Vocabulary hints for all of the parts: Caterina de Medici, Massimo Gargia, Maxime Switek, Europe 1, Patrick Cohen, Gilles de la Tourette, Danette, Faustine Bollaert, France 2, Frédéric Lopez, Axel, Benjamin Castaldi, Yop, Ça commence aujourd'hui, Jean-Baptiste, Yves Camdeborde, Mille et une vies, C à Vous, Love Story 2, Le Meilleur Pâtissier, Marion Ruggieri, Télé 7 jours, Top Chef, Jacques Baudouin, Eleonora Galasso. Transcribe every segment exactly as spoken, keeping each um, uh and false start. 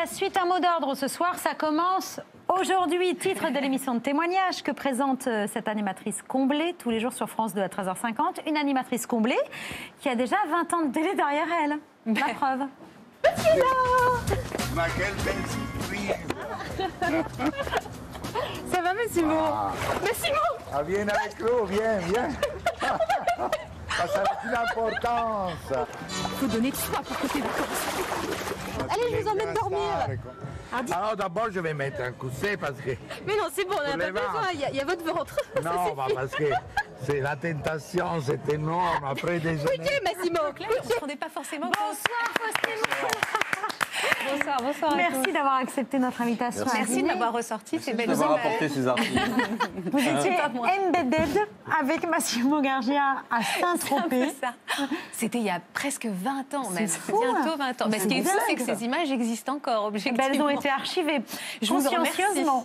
la suite, un mot d'ordre ce soir, ça commence aujourd'hui. Titre de l'émission de témoignage que présente cette animatrice comblée tous les jours sur France deux à treize heures cinquante. Une animatrice comblée qui a déjà vingt ans de télé derrière elle. La mais... preuve. Ma quelle belle surprise. Ça va, Massimo? Ah. Massimo ah, viens avec l'eau, viens, viens. Ça a une importance. Il faut donner de soi pour que tes vacances. Allez, je vous emmène dormir. Alors d'abord, je vais mettre un coussin parce que... Mais non, c'est bon, on n'a pas besoin, il y, a, il y a votre ventre. Non, bah, parce que c'est la tentation, c'est énorme. Après, déjeuner... Écoutez, Massimo, on ne se rendait pas forcément... Bonsoir, Faustine. Bonsoir, bonsoir. Merci d'avoir accepté notre invitation. Merci d'avoir ressorti ces belles images. Merci d'avoir apporté ces articles. Vous étiez embedded avec Massimo Gargia à Saint-Tropez. C'était il y a presque vingt ans même. Bientôt vingt ans. Mais ce qui est fou, c'est que ces images existent encore, objectivement. Elles ont été archivées consciencieusement.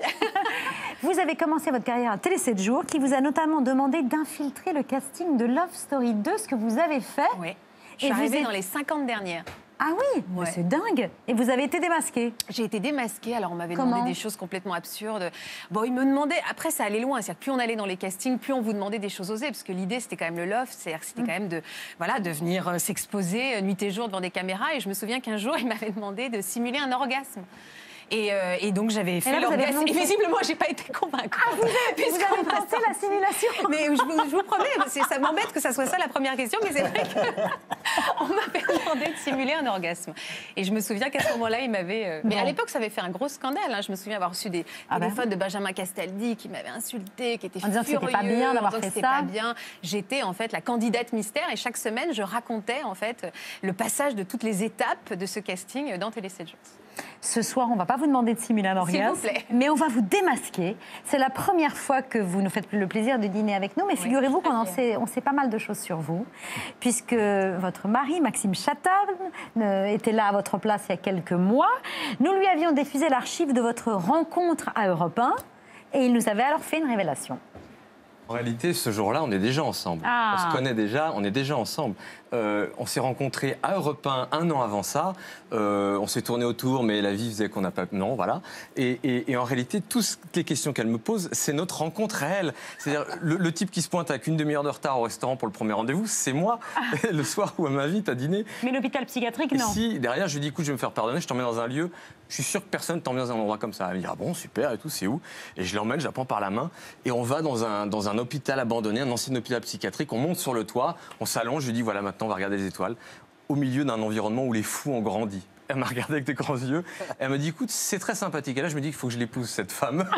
Vous avez commencé votre carrière à Télé sept jours, qui vous a notamment demandé d'infiltrer le casting de Love Story deux, ce que vous avez fait. Oui. Je suis arrivée dans les cinquante dernières. Ah oui, ouais. C'est dingue. Et vous avez été démasquée. J'ai été démasquée, alors on m'avait demandé des choses complètement absurdes. Bon, ils me demandaient, après ça allait loin, c'est-à-dire plus on allait dans les castings, plus on vous demandait des choses osées, parce que l'idée c'était quand même le love, c'est-à-dire c'était mmh. quand même de, voilà, de venir euh, s'exposer euh, nuit et jour devant des caméras, et je me souviens qu'un jour, ils m'avaient demandé de simuler un orgasme. Et, euh, et donc j'avais fait l'orgasme. Et visiblement, j'ai pas été convaincue. Ah, vous avez, vous avez tenté la simulation. Mais je vous, je vous promets, ça m'embête que ça soit ça la première question, mais c'est vrai qu'on m'avait demandé de simuler un orgasme. Et je me souviens qu'à ce moment-là, il m'avait. Euh... Mais à l'époque, ça avait fait un gros scandale. Hein. Je me souviens avoir reçu des ah téléphones ben. de Benjamin Castaldi qui m'avait insulté, qui était furieux. En disant que c'était pas bien d'avoir fait ça. Pas bien. J'étais en fait la candidate mystère et chaque semaine, je racontais en fait le passage de toutes les étapes de ce casting dans Télé sept jours. Ce soir, on ne va pas vous demander de simuler un orgasme, mais on va vous démasquer. C'est la première fois que vous nous faites le plaisir de dîner avec nous, mais oui, figurez-vous qu'on sait, on sait pas mal de choses sur vous, puisque votre mari, Maxime Switek, était là à votre place il y a quelques mois. Nous lui avions diffusé l'archive de votre rencontre à Europe un, et il nous avait alors fait une révélation. En réalité, ce jour-là, on est déjà ensemble. Ah. On se connaît déjà, on est déjà ensemble. Euh, on s'est rencontrés à Europe un un an avant ça. Euh, on s'est tourné autour, mais la vie faisait qu'on n'a pas... Non, voilà. Et, et, et en réalité, toutes les questions qu'elle me pose, c'est notre rencontre à elle. C'est-à-dire, le, le type qui se pointe avec une demi-heure de retard au restaurant pour le premier rendez-vous, c'est moi, le soir où elle m'invite à dîner. Mais l'hôpital psychiatrique, non. Et si, derrière, je lui dis, écoute, je vais me faire pardonner, je t'emmène dans un lieu... Je suis sûr que personne ne t'emmène dans un endroit comme ça. Elle me dit, ah bon, super, et tout, c'est où? Et je l'emmène, je la prends par la main, et on va dans un, dans un hôpital abandonné, un ancien hôpital psychiatrique, on monte sur le toit, on s'allonge, je lui dis, voilà, maintenant, on va regarder les étoiles, au milieu d'un environnement où les fous ont grandi. Elle m'a regardé avec des grands yeux, elle me dit, écoute, c'est très sympathique. Et là, je me dis qu'il faut que je l'épouse, cette femme.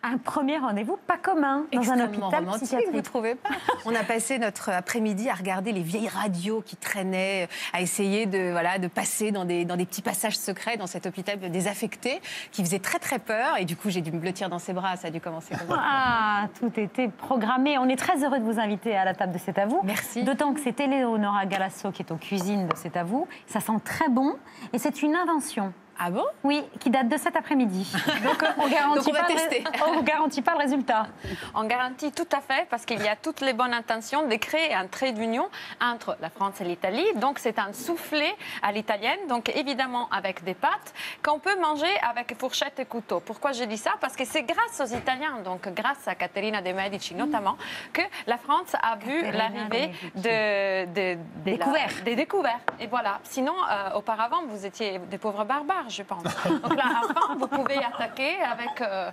Un premier rendez-vous pas commun dans Extrêmement un hôpital psychiatrique, vous trouvez pas? On a passé notre après-midi à regarder les vieilles radios qui traînaient, à essayer de, voilà, de passer dans des, dans des petits passages secrets dans cet hôpital désaffecté qui faisait très très peur. Et du coup, j'ai dû me blottir dans ses bras, ça a dû commencer comme ça. Ah, tout était programmé. On est très heureux de vous inviter à la table de C'est à vous. Merci. D'autant que c'est Eleonora Galasso qui est aux cuisines de C'est à vous. Ça sent très bon et c'est une invention. Ah bon? Oui, qui date de cet après-midi. Donc, on garantit Donc on va pas tester. Le... On ne garantit pas le résultat. On garantit tout à fait, parce qu'il y a toutes les bonnes intentions de créer un trait d'union entre la France et l'Italie. Donc, c'est un soufflé à l'italienne, donc évidemment avec des pâtes, qu'on peut manger avec fourchette et couteau. Pourquoi je dis ça? Parce que c'est grâce aux Italiens, donc grâce à Caterina de Medici notamment, que la France a vu l'arrivée de, de, de Découvert. la, des découvertes. Et voilà. Sinon, euh, auparavant, vous étiez des pauvres barbares, je pense. Donc là, enfin, vous pouvez attaquer avec euh,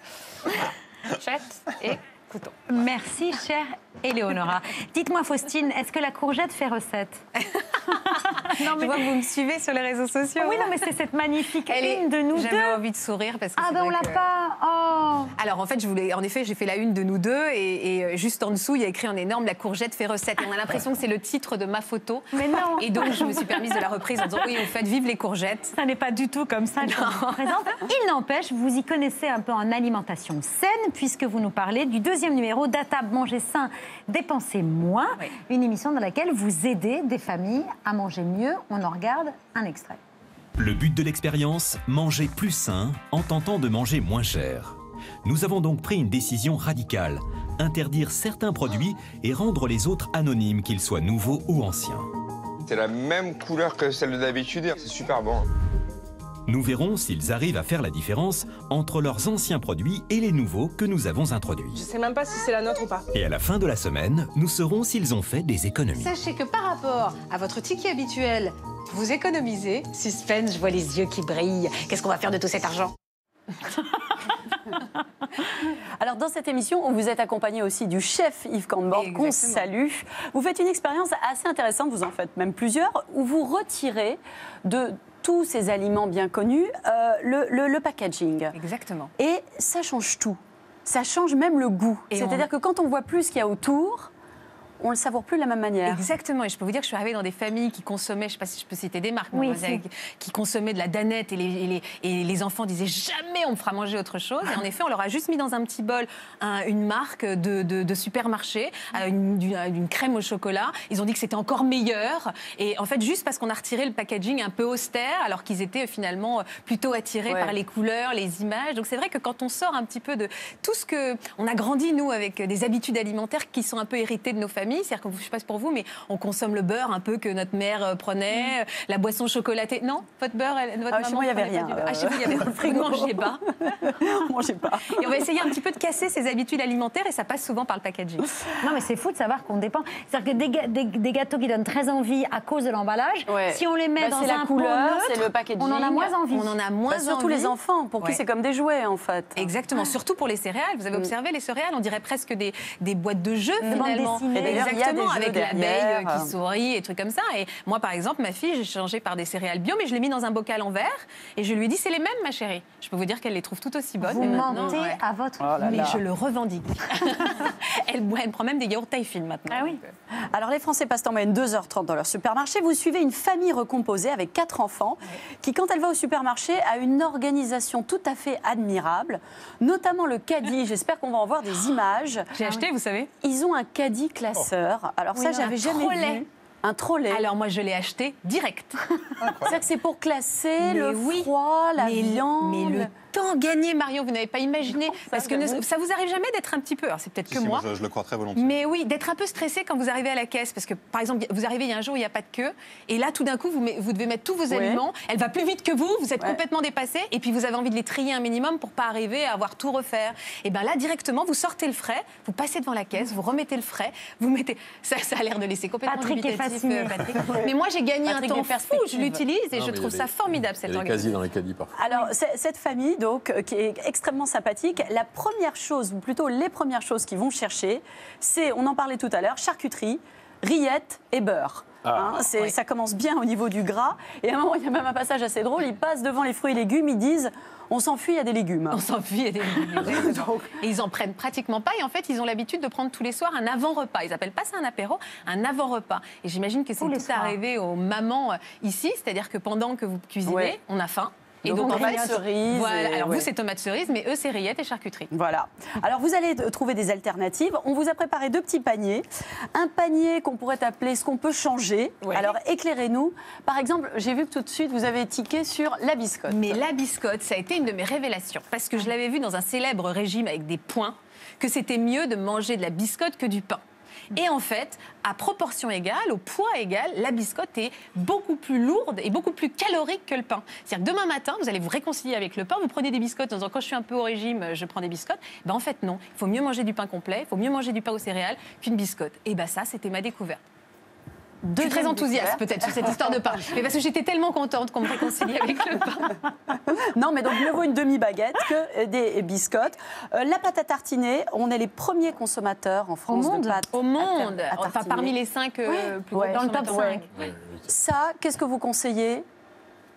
fourchette et couteau. Merci, chère Eleonora. Dites-moi, Faustine, est-ce que la courgette fait recette? Non, mais... Je vois que vous me suivez sur les réseaux sociaux. Oui, non, mais c'est cette magnifique Elle une est... de nous deux. J'avais envie de sourire parce que... Ah ben, on l'a que... pas. Oh. Alors, en fait, je voulais... en effet, j'ai fait la une de nous deux et, et juste en dessous, il y a écrit en énorme « La courgette fait recette ». Et on a l'impression que c'est le titre de ma photo. Mais non. Et donc, je me suis permise de la reprise en disant « Oui, vous faites vivre les courgettes ». Ça n'est pas du tout comme ça. Non. Il n'empêche, vous y connaissez un peu en alimentation saine puisque vous nous parlez du deuxième numéro « Datable, manger sain, dépenser moins oui. », une émission dans laquelle vous aidez des familles à manger mieux. On en regarde un extrait. Le but de l'expérience, manger plus sain en tentant de manger moins cher. Nous avons donc pris une décision radicale, interdire certains produits et rendre les autres anonymes, qu'ils soient nouveaux ou anciens. C'est la même couleur que celle d'habitude, c'est super bon. Nous verrons s'ils arrivent à faire la différence entre leurs anciens produits et les nouveaux que nous avons introduits. Je ne sais même pas si c'est la nôtre ou pas. Et à la fin de la semaine, nous saurons s'ils ont fait des économies. Sachez que par rapport à votre ticket habituel, vous économisez. Suspense, je vois les yeux qui brillent. Qu'est-ce qu'on va faire de tout cet argent ? Alors dans cette émission, vous êtes accompagné aussi du chef Yves Camdeborde, qu'on salue. Vous faites une expérience assez intéressante, vous en faites même plusieurs, où vous retirez de tous ces aliments bien connus euh, le, le, le packaging. Exactement. Et ça change tout. Ça change même le goût. C'est-à-dire on... que quand on voit plus ce qu'il y a autour, on ne le savoure plus de la même manière. Exactement. Et je peux vous dire que je suis arrivée dans des familles qui consommaient, je ne sais pas si je peux citer des marques, oui, mais qui consommaient de la danette et les, et, les, et les enfants disaient jamais on me fera manger autre chose. Et en effet, on leur a juste mis dans un petit bol un, une marque de, de, de supermarché, une, une crème au chocolat. Ils ont dit que c'était encore meilleur. Et en fait, juste parce qu'on a retiré le packaging un peu austère, alors qu'ils étaient finalement plutôt attirés, ouais, par les couleurs, les images. Donc c'est vrai que quand on sort un petit peu de tout ce que... On a grandi, nous, avec des habitudes alimentaires qui sont un peu héritées de nos familles. C'est-à-dire que je ne sais pas pour vous, mais on consomme le beurre un peu que notre mère prenait, mmh, la boisson chocolatée. Non, votre beurre, elle, votre ah, maman... Chez moi, il n'y avait rien. Euh... Ah, chez vous, il y avait frigo. Vous ne mangez pas. Mangez pas. Et on va essayer un petit peu de casser ces habitudes alimentaires et ça passe souvent par le packaging. Non, mais c'est fou de savoir qu'on dépend. C'est-à-dire que des, ga des, des gâteaux qui donnent très envie à cause de l'emballage, ouais, si on les met bah, dans un la couleur, c'est le packaging, on en a moins envie. On en a moins bah, surtout envie. Les enfants, pour, ouais, qui c'est comme des jouets, en fait. Exactement, ah, surtout pour les céréales. Vous avez, mmh, observé, les céréales, on dirait presque des, des boîtes de jeux, mmh, finalement. Exactement, avec l'abeille qui sourit et trucs comme ça. Et moi, par exemple, ma fille, j'ai changé par des céréales bio, mais je l'ai mis dans un bocal en verre et je lui ai dit, c'est les mêmes, ma chérie. Je peux vous dire qu'elle les trouve tout aussi bonnes. Vous mentez, ouais, à votre... Oh là là. Mais je le revendique. elle, elle prend même des yaourts taille-fine maintenant. Ah oui. Alors, les Français passent en moyenne deux heures trente dans leur supermarché. Vous suivez une famille recomposée avec quatre enfants, oui, qui, quand elle va au supermarché, a une organisation tout à fait admirable, notamment le caddie. J'espère qu'on va en voir des images. J'ai acheté, vous savez. Ils ont un caddie classeur. Alors oui, ça, j'avais jamais trolley. vu. Un trolley. Alors moi, je l'ai acheté direct. C'est-à-dire que c'est pour classer mais le oui, froid, la mais viande. Mais le temps gagné, Marion, vous n'avez pas imaginé. Ça, parce que ne, ça vous arrive jamais d'être un petit peu... Alors c'est peut-être si, que si, moi. Je, je le crois très volontiers. Mais oui, d'être un peu stressé quand vous arrivez à la caisse. Parce que par exemple, vous arrivez il y a un jour, il n'y a pas de queue. Et là, tout d'un coup, vous, met, vous devez mettre tous vos, ouais, aliments. Elle va plus vite que vous. Vous êtes, ouais, complètement dépassé. Et puis vous avez envie de les trier un minimum pour pas arriver à avoir tout refaire. Et bien là, directement, vous sortez le frais. Vous passez devant la caisse. Vous remettez le frais. Vous mettez... Ça, ça a l'air de laisser complètement... Patrick. Mais moi, j'ai gagné Patrick un temps fou, je l'utilise et non, je trouve ça des, formidable, cette organisation. Dans les caddies, parfois. Alors, cette famille, donc, qui est extrêmement sympathique, la première chose, ou plutôt les premières choses qu'ils vont chercher, c'est, on en parlait tout à l'heure, charcuterie, rillettes et beurre. Ah, hein, oui. Ça commence bien au niveau du gras. Et à un moment, il y a même un passage assez drôle, ils passent devant les fruits et légumes, ils disent... On s'enfuit à des légumes. On s'enfuit à des légumes. Donc... Et ils en prennent pratiquement pas. Et en fait, ils ont l'habitude de prendre tous les soirs un avant-repas. Ils appellent pas ça un apéro, un avant-repas. Et j'imagine que c'est tout arrivé aux mamans ici. C'est-à-dire que pendant que vous cuisinez, ouais, on a faim. Et donc, donc tomates cerises. Voilà. Et... Alors ouais, vous, c'est tomates cerises, mais eux, c'est rillettes et charcuterie. Voilà. Alors vous allez trouver des alternatives. On vous a préparé deux petits paniers. Un panier qu'on pourrait appeler ce qu'on peut changer. Ouais. Alors éclairez-nous. Par exemple, j'ai vu que tout de suite, vous avez tiqué sur la biscotte. Mais la biscotte, ça a été une de mes révélations. Parce que je l'avais vu dans un célèbre régime avec des points, que c'était mieux de manger de la biscotte que du pain. Et en fait, à proportion égale, au poids égal, la biscotte est beaucoup plus lourde et beaucoup plus calorique que le pain. C'est-à-dire que demain matin, vous allez vous réconcilier avec le pain, vous prenez des biscottes en disant quand je suis un peu au régime, je prends des biscottes. Ben en fait, non. Il faut mieux manger du pain complet, il faut mieux manger du pain aux céréales qu'une biscotte. Et ben ça, c'était ma découverte. Je suis très enthousiaste peut-être sur cette histoire de pain. Mais parce que j'étais tellement contente qu'on me réconcilie avec le pain. Non, mais donc mieux vaut une demi-baguette que des biscottes. Euh, la pâte à tartiner, on est les premiers consommateurs en France. Au monde. De pâte Au monde. À, à enfin, parmi les cinq euh, oui. plus ouais. gros Dans le top cinq. Ouais. Ça, qu'est-ce que vous conseillez ?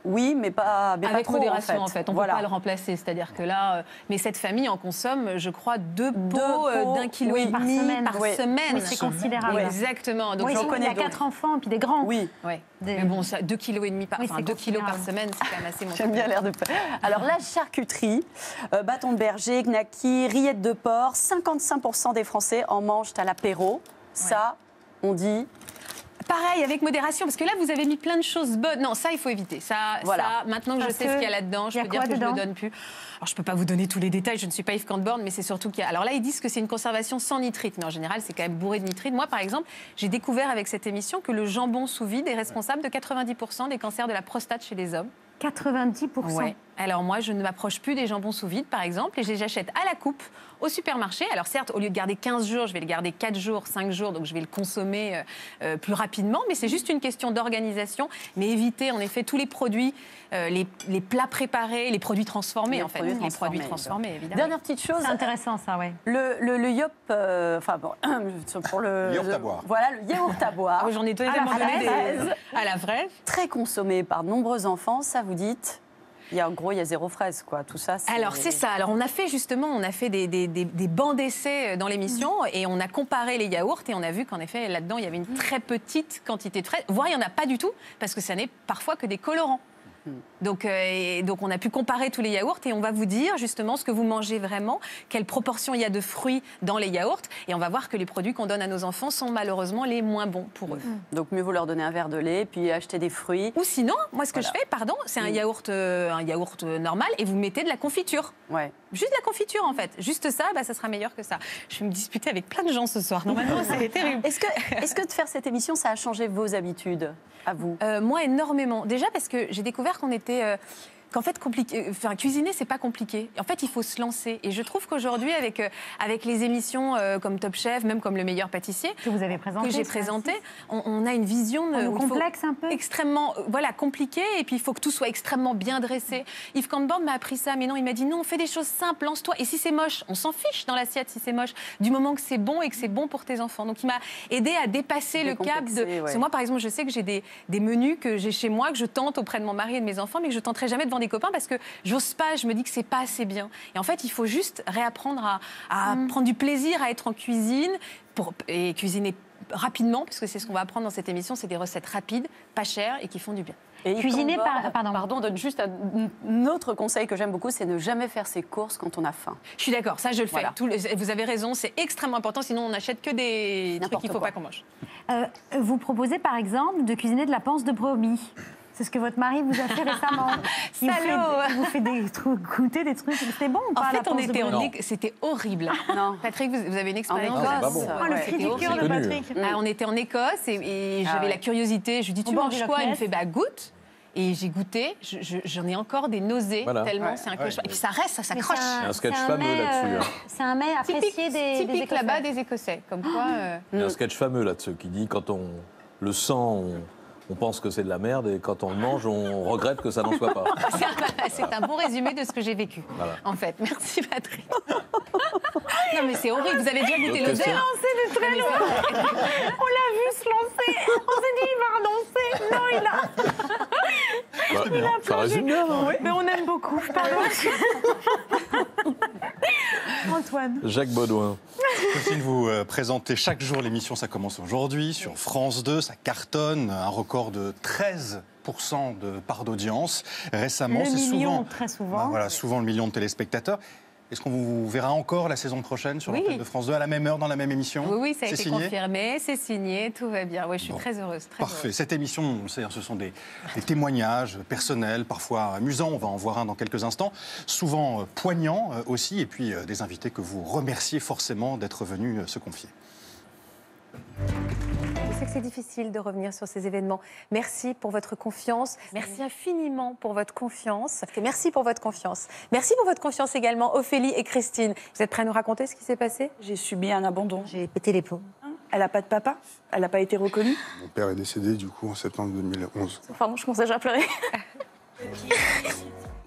Oui, mais pas, mais avec pas trop, modération en fait. En fait. On ne voilà. peut pas le remplacer, c'est-à-dire que là, euh, mais cette famille en consomme, je crois, deux pots d'un kilo et demi par semaine. Oui, c'est considérable. Oui. Exactement. Donc oui, j'en connais. Il y a donc... quatre enfants, puis des grands. Oui. Ouais. Des... Mais bon, ça, deux kilos et demi par, oui, enfin, deux kilos par semaine, c'est quand même assez. J'aime bien l'air de. Alors la charcuterie, euh, bâton de berger, gnocchi, rillettes de porc, cinquante-cinq pour cent des Français en mangent à l'apéro. Ça, ouais. on dit. Pareil, avec modération, parce que là, vous avez mis plein de choses bonnes. Non, ça, il faut éviter. Ça, voilà. ça maintenant que parce je sais que ce qu'il y a là-dedans, je peux dire que dedans je ne le donne plus. Alors, je ne peux pas vous donner tous les détails, je ne suis pas Yves Camdeborde, mais c'est surtout qu'il y a... Alors là, ils disent que c'est une conservation sans nitrite, mais en général, c'est quand même bourré de nitrite. Moi, par exemple, j'ai découvert avec cette émission que le jambon sous vide est responsable de quatre-vingt-dix pour cent des cancers de la prostate chez les hommes. quatre-vingt-dix pour cent. Ouais. Alors moi, je ne m'approche plus des jambons sous vide, par exemple, et je les achète à la coupe au supermarché. Alors certes, au lieu de garder quinze jours, je vais le garder quatre jours, cinq jours, donc je vais le consommer euh, plus rapidement, mais c'est juste une question d'organisation. Mais éviter, en effet, tous les produits, euh, les, les plats préparés, les produits transformés, les en fait. Produits les produits transformés, évidemment. Dernière petite chose. C'est intéressant, ça, oui. Le, le, le yop, euh, enfin bon, pour le... Yaourt à boire. Voilà, le yaourt à boire. Oh, j'en ai totalement donné des... À la fraise. Très consommé par de nombreux enfants, ça vous dites? Il y a, en gros, il y a zéro fraise, quoi. Tout ça, c'est... Alors, c'est ça. Alors, on a fait, justement, on a fait des, des, des, des bancs d'essais dans l'émission et on a comparé les yaourts et on a vu qu'en effet, là-dedans, il y avait une très petite quantité de fraise, voire il n'y en a pas du tout, parce que ça n'est parfois que des colorants. Donc, euh, donc on a pu comparer tous les yaourts et on va vous dire justement ce que vous mangez vraiment, quelle proportion il y a de fruits dans les yaourts et on va voir que les produits qu'on donne à nos enfants sont malheureusement les moins bons pour eux. Mmh. Donc mieux vaut leur donner un verre de lait puis acheter des fruits. Ou sinon, moi ce que voilà. je fais, pardon, c'est un yaourt, euh, un yaourt normal et vous mettez de la confiture. Ouais. Juste de la confiture en fait, juste ça, bah, ça sera meilleur que ça. Je vais me disputer avec plein de gens ce soir, normalement c'est terrible. Est-ce que, est-ce que de faire cette émission, ça a changé vos habitudes à vous? euh, Moi énormément, déjà parce que j'ai découvert qu'on était... Euh, qu'en fait, compliqué, enfin, cuisiner, c'est pas compliqué. En fait, il faut se lancer. Et je trouve qu'aujourd'hui, avec, euh, avec les émissions euh, comme Top Chef, même comme Le Meilleur Pâtissier... Que vous avez présenté. Que j'ai présenté, on, on a une vision... Euh, complexe un peu. Extrêmement, voilà, compliquée. Et puis, il faut que tout soit extrêmement bien dressé. Mmh. Yves Camdeborde m'a appris ça. Mais non, il m'a dit, non, on fait des choses simples, lance-toi. Et si c'est moche, on s'en fiche dans l'assiette si c'est moche. Du moment que c'est bon et que c'est bon pour tes enfants. Donc, il m'a aidé à dépasser le cap de... Ouais. Parce que moi, par exemple, je sais que j'ai des, des menus que j'ai chez moi, que je tente auprès de mon mari et de mes enfants, mais que je tenterai jamais devant des copains parce que j'ose pas, je me dis que c'est pas assez bien. Et en fait, il faut juste réapprendre à, à mmh. prendre du plaisir à être en cuisine pour, et cuisiner rapidement, parce que c'est ce qu'on va apprendre dans cette émission, c'est des recettes rapides, pas chères et qui font du bien. Et cuisiner par... Pardon, pardon, donne juste un autre conseil que j'aime beaucoup, c'est ne jamais faire ses courses quand on a faim. Je suis d'accord, ça je le fais. Voilà. Tout le... Vous avez raison, c'est extrêmement important, sinon on n'achète que des trucs qu'il ne faut pas qu'on mange. Euh, vous proposez par exemple de cuisiner de la panse de brebis. C'est ce que votre mari vous a fait récemment. Il vous fait, vous fait des trucs, goûter des trucs. C'était bon ou pas? En fait, on était en... C'était horrible. Non. Patrick, vous, vous avez une expérience. Ah, bon. ah, le cri du cœur de Patrick. Ah, on était en Écosse et, et ah, j'avais ouais. la curiosité. Je lui dis, tu bon, manges quoi? Il me fait, bah goûte. Et j'ai goûté, j'en je, je, ai encore des nausées, voilà. tellement ouais, c'est un ouais, cauchemar. Ouais. Et puis ça reste, ça s'accroche. C'est un sketch fameux là-dessus. C'est un mets apprécié des Écossais. Typique là-bas des Écossais, comme quoi... Il y a un sketch fameux là-dessus qui dit, quand on le sent... On pense que c'est de la merde et quand on le mange, on regrette que ça n'en soit pas. C'est un bon résumé de ce que j'ai vécu, voilà. en fait. Merci, Patrick. Non, mais c'est horrible. Vous avez déjà goûté l'odeur. C'est lancé de très loin. On l'a vu se lancer. On s'est dit, il va renoncer. Non, il a... Bah, il a plongé. Oui. Mais on aime beaucoup. Pardon. Antoine. Jacques Baudouin. Faustine, vous euh, présentez chaque jour l'émission Ça commence aujourd'hui sur France deux. Ça cartonne, un record de treize pour cent de part d'audience. Récemment, c'est souvent, très souvent. Bah, voilà, souvent le million de téléspectateurs. Est-ce qu'on vous verra encore la saison prochaine sur oui. l'antenne de France deux à la même heure, dans la même émission? Oui, oui, ça a été signé, confirmé, c'est signé, tout va bien. Oui, je suis bon. très heureuse. Très Parfait. Heureuse. Cette émission, ce sont des, des témoignages personnels, parfois amusants, on va en voir un dans quelques instants, souvent euh, poignants euh, aussi, et puis euh, des invités que vous remerciez forcément d'être venus euh, se confier. Je sais que c'est difficile de revenir sur ces événements. Merci pour votre confiance. Merci infiniment pour votre confiance. Merci pour votre confiance. Merci pour votre confiance également, Ophélie et Christine. Vous êtes prêts à nous raconter ce qui s'est passé? J'ai subi un abandon. J'ai pété les plombs. Elle n'a pas de papa? Elle n'a pas été reconnue? Mon père est décédé, du coup, en septembre deux mille onze. Pardon, je commence déjà à pleurer.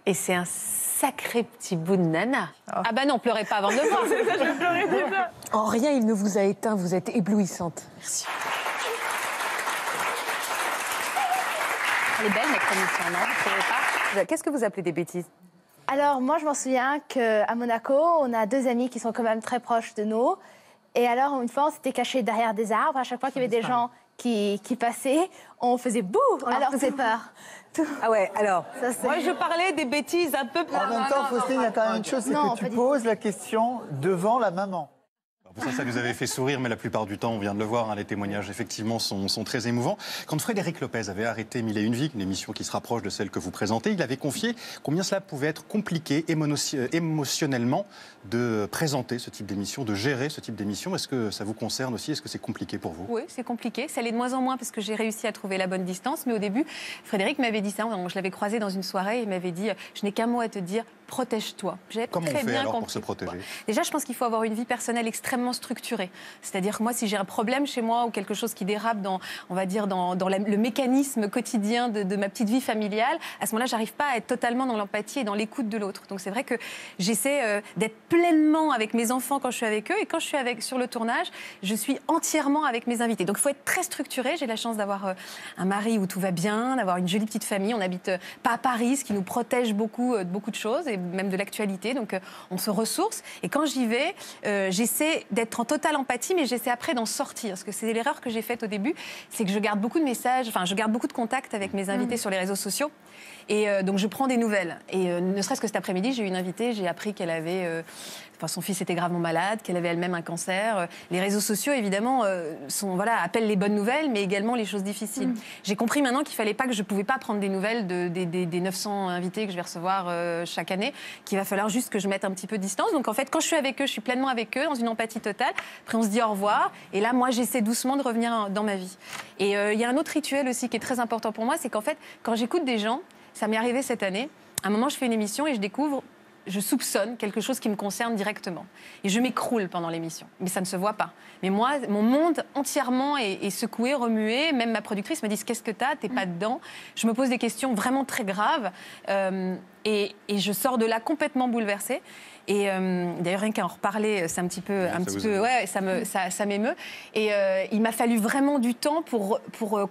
Et c'est un sacré petit bout de nana. Oh. Ah bah non, pleurez pas avant de voir. C'est ça, je pleurais déjà. En rien, il ne vous a éteint. Vous êtes éblouissante. Merci. Elle est belle, ma chronique, non? Vous trouvez pas? Qu'est-ce que vous appelez des bêtises? Alors, moi, je m'en souviens qu'à Monaco, on a deux amis qui sont quand même très proches de nous. Et alors, une fois, on s'était cachés derrière des arbres. À chaque fois qu'il y avait des gens qui, qui passaient, on faisait bouh! Alors, c'est peur. Tout. Ah ouais, alors. Ça, moi, je parlais des bêtises un peu plus. En même temps, Faustine, il y a quand même une chose, c'est que tu poses la question devant la maman. Pour ça, ça nous avait fait sourire, mais la plupart du temps, on vient de le voir, hein, les témoignages, effectivement, sont, sont très émouvants. Quand Frédéric Lopez avait arrêté Mille et une vies, une émission qui se rapproche de celle que vous présentez, il avait confié combien cela pouvait être compliqué émotionnellement de présenter ce type d'émission, de gérer ce type d'émission. Est-ce que ça vous concerne aussi? Est-ce que c'est compliqué pour vous? Oui, c'est compliqué. Ça l'est de moins en moins parce que j'ai réussi à trouver la bonne distance. Mais au début, Frédéric m'avait dit ça. Je l'avais croisé dans une soirée et il m'avait dit « Je n'ai qu'un mot à te dire, protège-toi ». Comment on fait alors pour se protéger? Déjà, je pense qu'il faut avoir une vie personnelle extrêmement structurée. C'est-à-dire que moi, si j'ai un problème chez moi ou quelque chose qui dérape dans, on va dire, dans, dans la, le mécanisme quotidien de, de ma petite vie familiale, à ce moment-là, j'arrive pas à être totalement dans l'empathie et dans l'écoute de l'autre. Donc c'est vrai que j'essaie euh, d'être pleinement avec mes enfants quand je suis avec eux, et quand je suis avec, sur le tournage, je suis entièrement avec mes invités. Donc il faut être très structuré. J'ai la chance d'avoir euh, un mari où tout va bien, d'avoir une jolie petite famille. On n'habite euh, pas à Paris, ce qui nous protège beaucoup euh, de beaucoup de choses et même de l'actualité. Donc euh, on se ressource. Et quand j'y vais, euh, j'essaie d'être en totale empathie, mais j'essaie après d'en sortir. Parce que c'est l'erreur que j'ai faite au début, c'est que je garde beaucoup de messages, enfin je garde beaucoup de contacts avec mes invités mmh. sur les réseaux sociaux. Et euh, donc je prends des nouvelles. Et euh, ne serait-ce que cet après-midi, j'ai eu une invitée, j'ai appris qu'elle avait... Euh, enfin, son fils était gravement malade, qu'elle avait elle-même un cancer. Euh, les réseaux sociaux, évidemment, euh, sont, voilà, appellent les bonnes nouvelles, mais également les choses difficiles. Mmh. J'ai compris maintenant qu'il ne fallait pas que je ne pouvais pas prendre des nouvelles de, des, des, des neuf cents invités que je vais recevoir euh, chaque année, qu'il va falloir juste que je mette un petit peu de distance. Donc en fait, quand je suis avec eux, je suis pleinement avec eux, dans une empathie totale. Après, on se dit au revoir. Et là, moi, j'essaie doucement de revenir dans ma vie. Et euh, il y a un autre rituel aussi qui est très important pour moi, c'est qu'en fait, quand j'écoute des gens, ça m'est arrivé cette année, à un moment je fais une émission et je découvre, je soupçonne quelque chose qui me concerne directement. Et je m'écroule pendant l'émission, mais ça ne se voit pas. Mais moi, mon monde entièrement est, est secoué, remué, même ma productrice me dit « qu'est-ce que t'as, t'es pas dedans ». Je me pose des questions vraiment très graves euh, et, et je sors de là complètement bouleversée. Et euh, d'ailleurs, rien qu'à en reparler, c'est un petit peu, ouais, un ça, petit peu, ouais, ça me, ça, ça m'émeut. Et euh, il m'a fallu vraiment du temps pour... pour euh,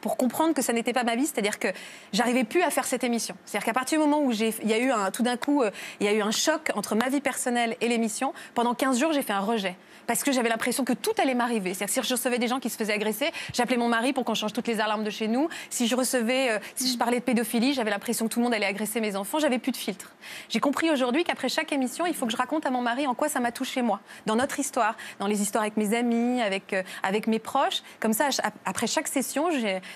pour comprendre que ça n'était pas ma vie, c'est-à-dire que j'arrivais plus à faire cette émission. C'est-à-dire qu'à partir du moment où il y a eu un, tout d'un coup, il y a eu un choc entre ma vie personnelle et l'émission, pendant quinze jours, j'ai fait un rejet. Parce que j'avais l'impression que tout allait m'arriver. C'est-à-dire que si je recevais des gens qui se faisaient agresser, j'appelais mon mari pour qu'on change toutes les alarmes de chez nous. Si je recevais, euh, si je parlais de pédophilie, j'avais l'impression que tout le monde allait agresser mes enfants. J'avais plus de filtre. J'ai compris aujourd'hui qu'après chaque émission, il faut que je raconte à mon mari en quoi ça m'a touchée moi, dans notre histoire, dans les histoires avec mes amis, avec euh, avec mes proches. Comme ça, après chaque session,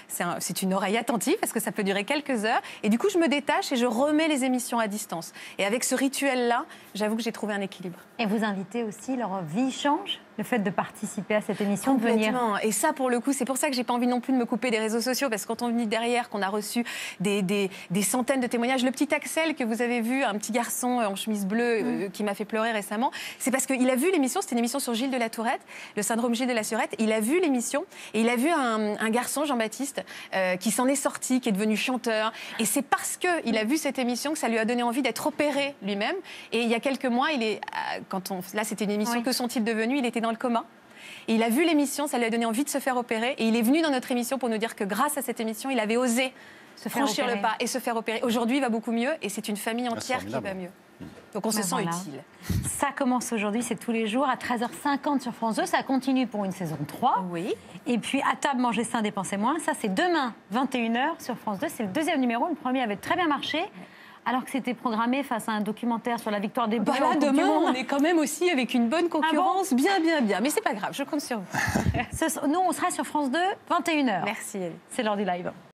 c'est un, c'est une oreille attentive parce que ça peut durer quelques heures. Et du coup, je me détache et je remets les émissions à distance. Et avec ce rituel-là, j'avoue que j'ai trouvé un équilibre. Et vous invitez aussi leur vie change. Le fait de participer à cette émission, de venir. Et ça, pour le coup, c'est pour ça que j'ai pas envie non plus de me couper des réseaux sociaux, parce que quand on venait derrière, qu'on a reçu des, des, des centaines de témoignages, le petit Axel que vous avez vu, un petit garçon en chemise bleue mmh. euh, qui m'a fait pleurer récemment, c'est parce qu'il a vu l'émission, c'était une émission sur Gilles de la Tourette, le syndrome Gilles de la Tourette, il a vu l'émission et il a vu un, un garçon, Jean-Baptiste, euh, qui s'en est sorti, qui est devenu chanteur. Et c'est parce qu'il a vu cette émission que ça lui a donné envie d'être opéré lui-même. Et il y a quelques mois, il est, quand on, là c'était une émission, oui. Que sont-ils devenus? Il était dans le coma. Et il a vu l'émission, ça lui a donné envie de se faire opérer. Et il est venu dans notre émission pour nous dire que grâce à cette émission, il avait osé se franchir opérer. le pas et se faire opérer. Aujourd'hui, il va beaucoup mieux et c'est une famille entière qui va mieux. Donc on ben se voilà. sent utile. Ça commence aujourd'hui, c'est tous les jours à treize heures cinquante sur France deux. Ça continue pour une saison trois. Oui. Et puis à table, manger sain, dépenser moins. Ça, c'est demain, vingt et une heures sur France deux. C'est le deuxième numéro. Le premier avait très bien marché. Alors que c'était programmé face à un documentaire sur la victoire des Bleus. Bah là, demain, on est quand même aussi avec une bonne concurrence. Ah bon ? Bien, bien, bien. Mais c'est pas grave, je compte sur vous. Nous, on sera sur France deux, vingt et une heures. Merci, Elie. C'est l'heure du live.